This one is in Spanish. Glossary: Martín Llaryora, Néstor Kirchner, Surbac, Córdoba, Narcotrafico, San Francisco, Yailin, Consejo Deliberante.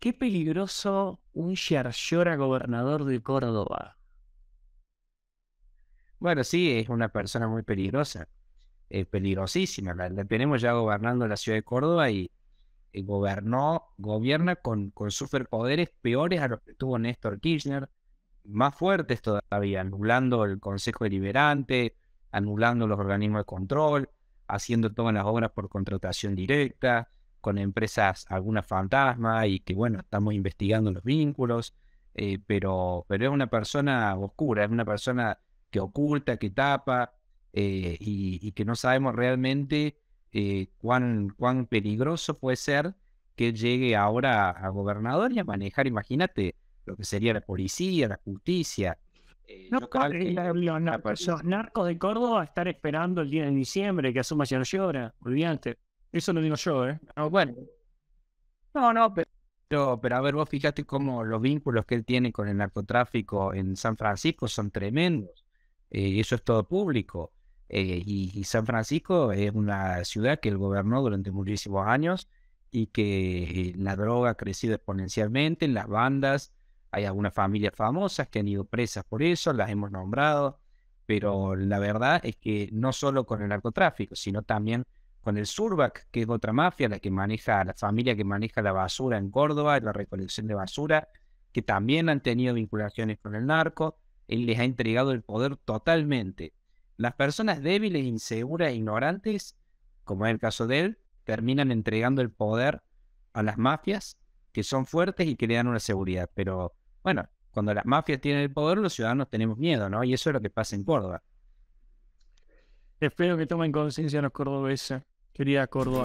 Qué peligroso un Llaryora gobernador de Córdoba. Bueno, sí, es una persona muy peligrosa. Es peligrosísima. La tenemos ya gobernando la ciudad de Córdoba y gobierna con superpoderes peores a los que tuvo Néstor Kirchner, más fuertes todavía, anulando el Consejo Deliberante, anulando los organismos de control, haciendo todas las obras por contratación directa, con empresas, algunas fantasmas, y que bueno, estamos investigando los vínculos, pero es una persona oscura, es una persona que oculta, que tapa, y que no sabemos realmente cuán peligroso puede ser que llegue ahora a gobernador y a manejar, imagínate, lo que sería la policía, la justicia. No corre los narcos de Córdoba a estar esperando el 10 de diciembre que asuma Llaryora, olvídate. Eso lo digo yo, ¿eh? Oh, bueno. No, pero a ver, vos fijate cómo los vínculos que él tiene con el narcotráfico en San Francisco son tremendos. Eso es todo público. Y San Francisco es una ciudad que él gobernó durante muchísimos años y que la droga ha crecido exponencialmente, en las bandas hay algunas familias famosas que han ido presas por eso, las hemos nombrado, pero la verdad es que no solo con el narcotráfico, sino también con el Surbac, que es otra mafia, la que maneja, la familia que maneja la basura en Córdoba, la recolección de basura, que también han tenido vinculaciones con el narco. Él les ha entregado el poder totalmente. Las personas débiles, inseguras, ignorantes, como es el caso de él, terminan entregando el poder a las mafias, que son fuertes y que le dan una seguridad. Pero bueno, cuando las mafias tienen el poder, los ciudadanos tenemos miedo, ¿no? Y eso es lo que pasa en Córdoba. Espero que tomen conciencia los cordobeses. Querida Córdoba.